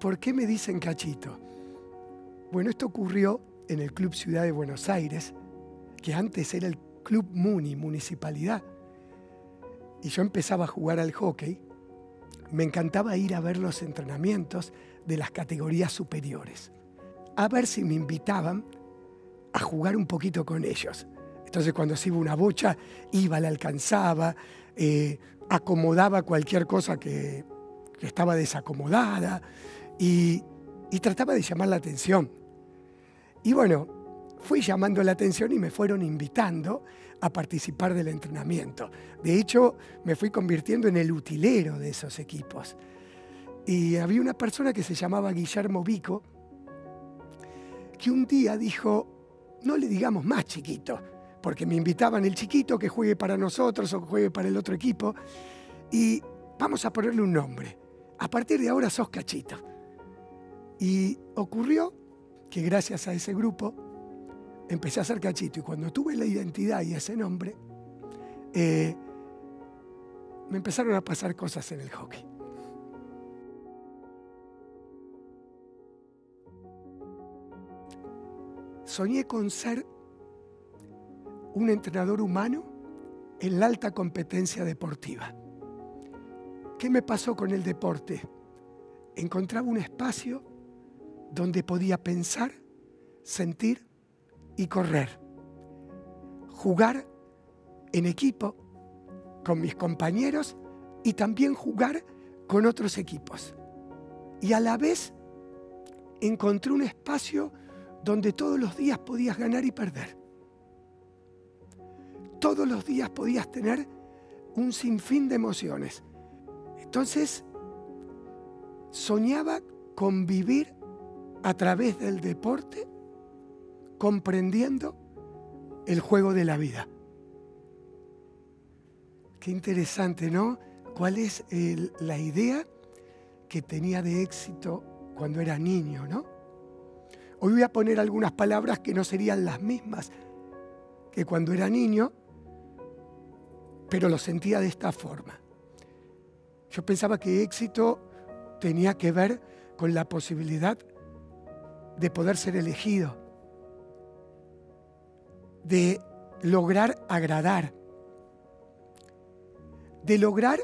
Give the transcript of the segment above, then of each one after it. ¿Por qué me dicen Cachito? Bueno, esto ocurrió en el Club Ciudad de Buenos Aires, que antes era el Club Muni, Municipalidad. Y yo empezaba a jugar al hockey. Me encantaba ir a ver los entrenamientos de las categorías superiores, a ver si me invitaban a jugar un poquito con ellos. Entonces, cuando se iba una bocha, iba, la alcanzaba, acomodaba cualquier cosa que estaba desacomodada y trataba de llamar la atención. Y bueno, fui llamando la atención y me fueron invitando a participar del entrenamiento. De hecho, me fui convirtiendo en el utilero de esos equipos. Y había una persona que se llamaba Guillermo Vico, que un día dijo, no le digamos más chiquito, porque me invitaban el chiquito que juegue para nosotros o que juegue para el otro equipo, y vamos a ponerle un nombre. A partir de ahora sos Cachito. Y ocurrió que gracias a ese grupo, empecé a ser Cachito, y cuando tuve la identidad y ese nombre, me empezaron a pasar cosas en el hockey. Soñé con ser un entrenador humano en la alta competencia deportiva. ¿Qué me pasó con el deporte? Encontraba un espacio donde podía pensar, sentir, y correr, jugar en equipo con mis compañeros y también jugar con otros equipos. Y a la vez encontré un espacio donde todos los días podías ganar y perder. Todos los días podías tener un sinfín de emociones. Entonces, soñaba con vivir a través del deporte comprendiendo el juego de la vida. Qué interesante, ¿no? ¿Cuál es la idea que tenía de éxito cuando era niño, ¿no? Hoy voy a poner algunas palabras que no serían las mismas que cuando era niño, pero lo sentía de esta forma. Yo pensaba que éxito tenía que ver con la posibilidad de poder ser elegido, de lograr agradar, de lograr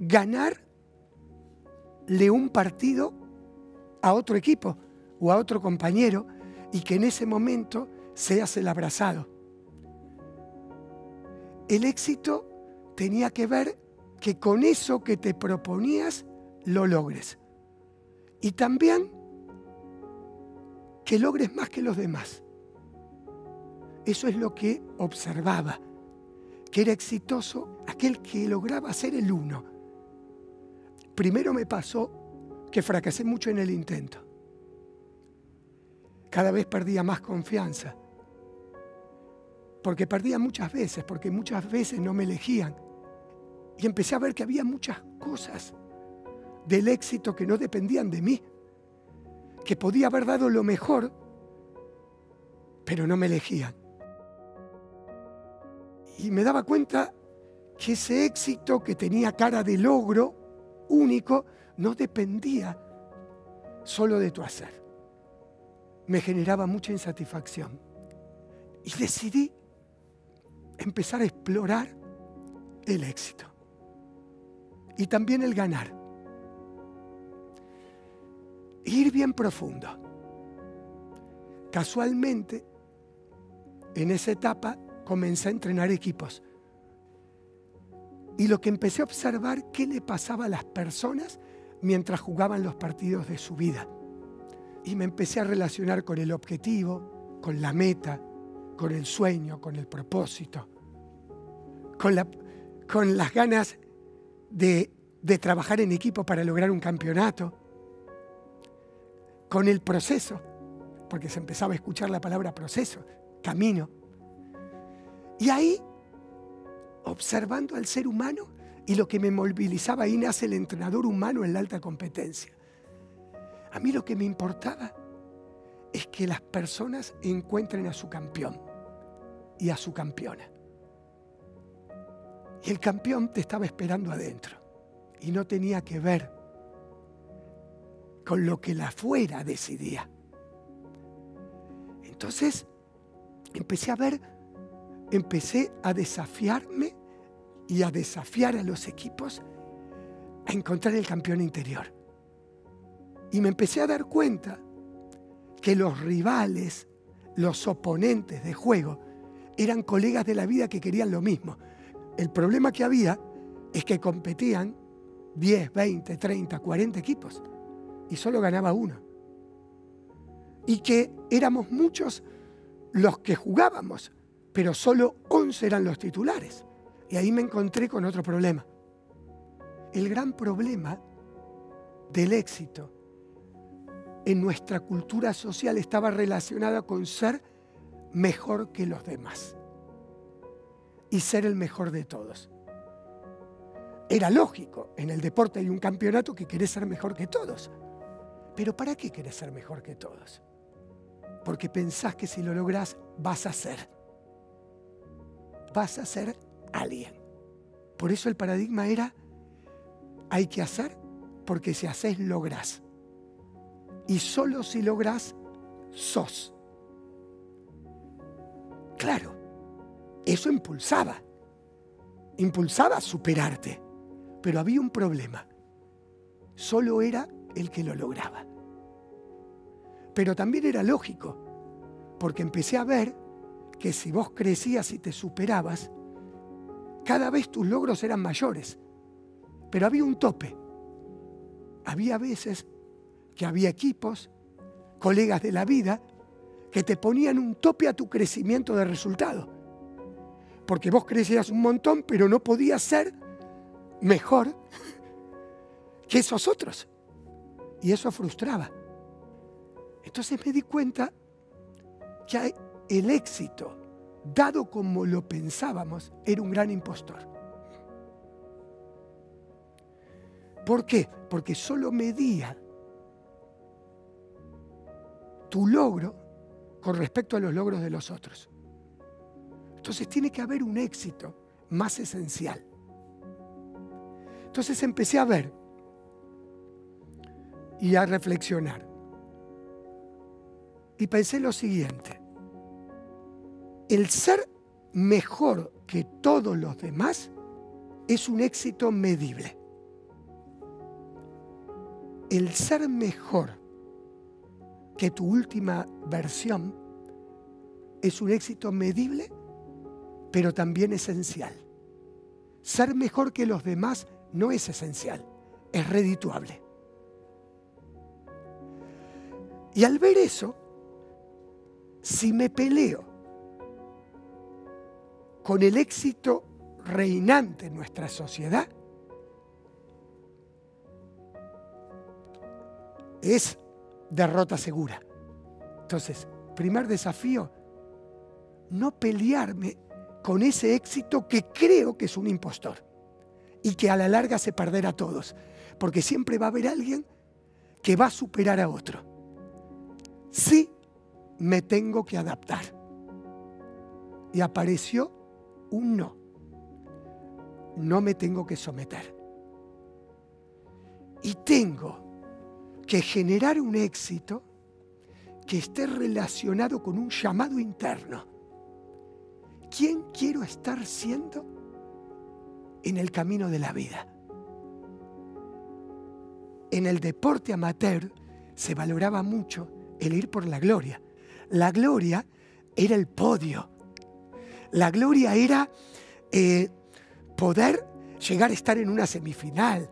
ganarle un partido a otro equipo o a otro compañero y que en ese momento seas el abrazado. El éxito tenía que ver que con eso que te proponías lo logres y también que logres más que los demás. Eso es lo que observaba, que era exitoso aquel que lograba ser el uno. Primero me pasó que fracasé mucho en el intento. Cada vez perdía más confianza, porque perdía muchas veces, porque muchas veces no me elegían. Y empecé a ver que había muchas cosas del éxito que no dependían de mí, que podía haber dado lo mejor, pero no me elegían. Y me daba cuenta que ese éxito que tenía cara de logro único no dependía solo de tu hacer. Me generaba mucha insatisfacción. Y decidí empezar a explorar el éxito. Y también el ganar. Ir bien profundo. Casualmente, en esa etapa comencé a entrenar equipos. Y lo que empecé a observar, qué le pasaba a las personas mientras jugaban los partidos de su vida. Y me empecé a relacionar con el objetivo, con la meta, con el sueño, con el propósito, con las ganas de trabajar en equipo para lograr un campeonato, con el proceso, porque se empezaba a escuchar la palabra proceso, camino. Y ahí, observando al ser humano y lo que me movilizaba, ahí nace el entrenador humano en la alta competencia. A mí lo que me importaba es que las personas encuentren a su campeón. y a su campeona. Y el campeón te estaba esperando adentro y no tenía que ver con lo que la afuera decidía. Entonces empecé a desafiarme y a desafiar a los equipos a encontrar el campeón interior. Y me empecé a dar cuenta que los rivales, los oponentes de juego, eran colegas de la vida que querían lo mismo. El problema que había es que competían 10, 20, 30, 40 equipos y solo ganaba uno. Y que éramos muchos los que jugábamos, pero solo 11 eran los titulares. Y ahí me encontré con otro problema. El gran problema del éxito en nuestra cultura social estaba relacionada con ser mejor que los demás y ser el mejor de todos. Era lógico, en el deporte hay un campeonato que querés ser mejor que todos. Pero ¿para qué querés ser mejor que todos? Porque pensás que si lo lográs vas a ser alguien. Por eso el paradigma era: hay que hacer porque si haces lográs. Y solo si lográs, sos. Claro, eso impulsaba a superarte, pero había un problema. Solo era el que lo lograba. Pero también era lógico, porque empecé a ver que si vos crecías y te superabas, cada vez tus logros eran mayores. Pero había un tope. Había veces que había equipos, colegas de la vida, que te ponían un tope a tu crecimiento de resultado. Porque vos crecías un montón, pero no podías ser mejor que esos otros. Y eso frustraba. Entonces me di cuenta que el éxito, dado como lo pensábamos, era un gran impostor. ¿Por qué? Porque solo medía tu logro con respecto a los logros de los otros. Entonces tiene que haber un éxito más esencial. Entonces empecé a ver y a reflexionar. Y pensé lo siguiente: el ser mejor que todos los demás es un éxito medible. El ser mejor que tu última versión es un éxito medible, pero también esencial. Ser mejor que los demás no es esencial, es redituable. Y al ver eso, si me peleo con el éxito reinante en nuestra sociedad, es derrota segura. Entonces, primer desafío, no pelearme con ese éxito que creo que es un impostor y que a la larga se perderá a todos, porque siempre va a haber alguien que va a superar a otro. Sí, me tengo que adaptar. Y apareció un no. No me tengo que someter. Y tengo que generar un éxito que esté relacionado con un llamado interno. ¿Quién quiero estar siendo en el camino de la vida? En el deporte amateur se valoraba mucho el ir por la gloria. La gloria era el podio. La gloria era poder llegar a estar en una semifinal,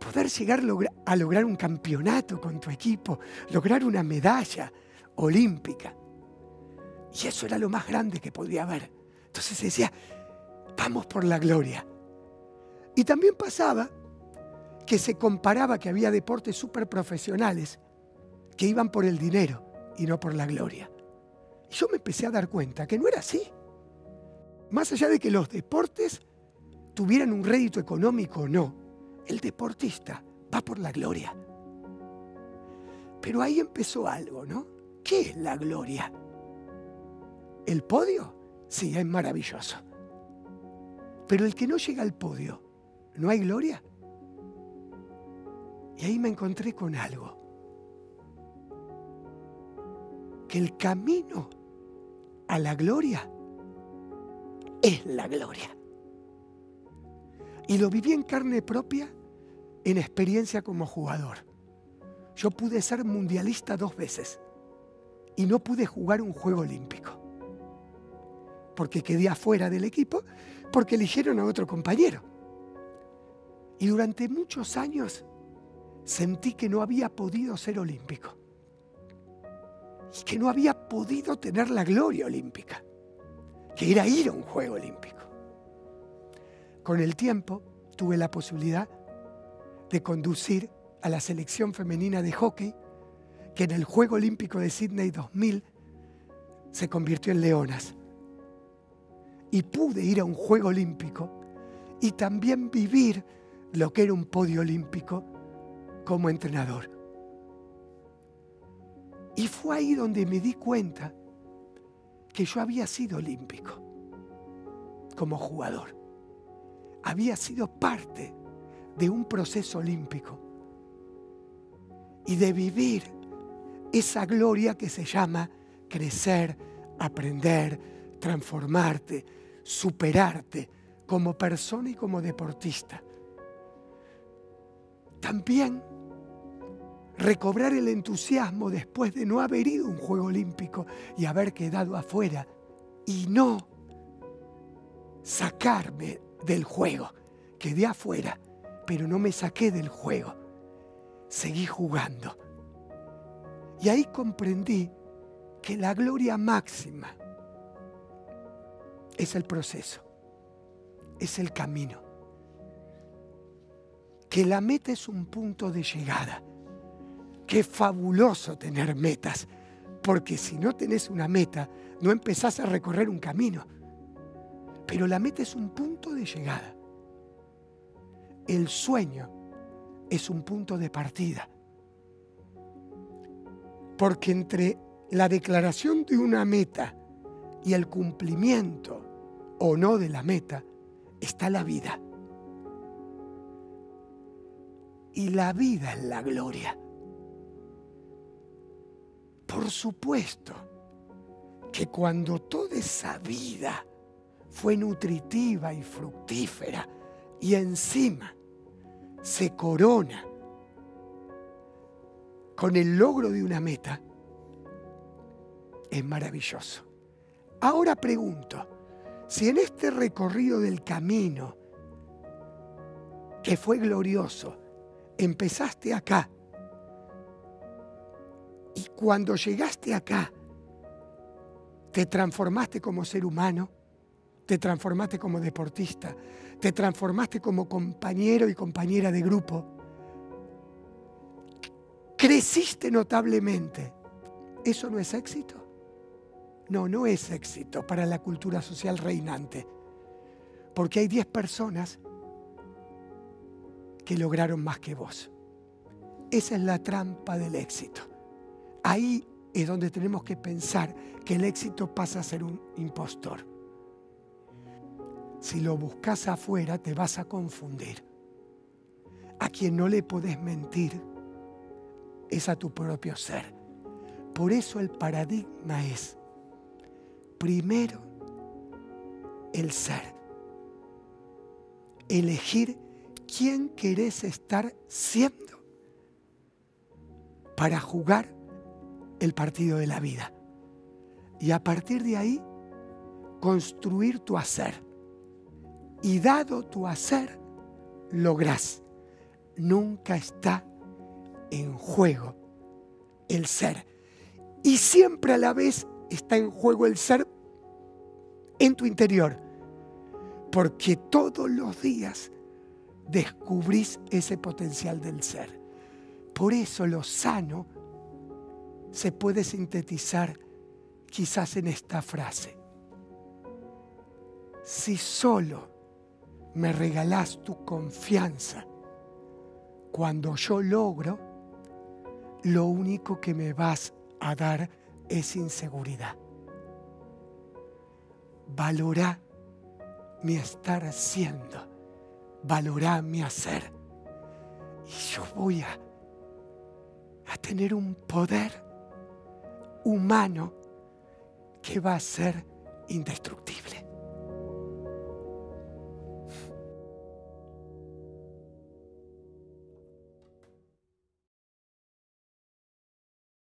poder llegar a lograr un campeonato con tu equipo, lograr una medalla olímpica. Y eso era lo más grande que podía haber. Entonces se decía, vamos por la gloria. Y también pasaba que se comparaba que había deportes súper profesionales que iban por el dinero y no por la gloria. Y yo me empecé a dar cuenta que no era así. Más allá de que los deportes tuvieran un rédito económico o no, el deportista va por la gloria. Pero ahí empezó algo, ¿no? ¿Qué es la gloria? ¿El podio? Sí, es maravilloso. Pero el que no llega al podio, ¿no hay gloria? Y ahí me encontré con algo. Que el camino a la gloria es la gloria. Y lo viví en carne propia, en experiencia como jugador. Yo pude ser mundialista 2 veces y no pude jugar un juego olímpico. Porque quedé afuera del equipo, porque eligieron a otro compañero. Y durante muchos años sentí que no había podido ser olímpico. Y que no había podido tener la gloria olímpica, que era ir a un juego olímpico. Con el tiempo tuve la posibilidad de conducir a la selección femenina de hockey, que en el Juego Olímpico de Sydney 2000 se convirtió en Leonas. Y pude ir a un Juego Olímpico y también vivir lo que era un podio olímpico como entrenador. Y fue ahí donde me di cuenta que yo había sido olímpico como jugador. Había sido parte de un proceso olímpico y de vivir esa gloria que se llama crecer, aprender, transformarte, superarte como persona y como deportista. También recobrar el entusiasmo después de no haber ido a un Juego Olímpico y haber quedado afuera, y no sacarme del juego. Quedé afuera, pero no me saqué del juego. Seguí jugando. Y ahí comprendí que la gloria máxima es el proceso, es el camino. Que la meta es un punto de llegada. Qué fabuloso tener metas, porque si no tenés una meta, no empezás a recorrer un camino. Pero la meta es un punto de llegada. El sueño es un punto de partida. Porque entre la declaración de una meta y el cumplimiento o no de la meta, está la vida. Y la vida es la gloria. Por supuesto que cuando toda esa vida fue nutritiva y fructífera y encima se corona con el logro de una meta, es maravilloso. Ahora pregunto, si en este recorrido del camino que fue glorioso, empezaste acá, y cuando llegaste acá, te transformaste como ser humano, te transformaste como deportista, te transformaste como compañero y compañera de grupo, creciste notablemente. ¿Eso no es éxito? No, no es éxito para la cultura social reinante, porque hay 10 personas que lograron más que vos. Esa es la trampa del éxito. Ahí es donde tenemos que pensar que el éxito pasa a ser un impostor. Si lo buscas afuera, te vas a confundir. A quien no le podés mentir es a tu propio ser. Por eso el paradigma es, primero, el ser. Elegir quién querés estar siendo para jugar el partido de la vida. Y a partir de ahí, construir tu hacer. Y dado tu hacer, lográs. Nunca está en juego el ser. Y siempre a la vez está en juego el ser en tu interior. Porque todos los días descubrís ese potencial del ser. Por eso lo sano se puede sintetizar quizás en esta frase. Si solo me regalás tu confianza cuando yo logro, lo único que me vas a dar es inseguridad. valorá mi estar haciendo, valorá mi hacer. Y yo voy a tener un poder humano que va a ser indestructible.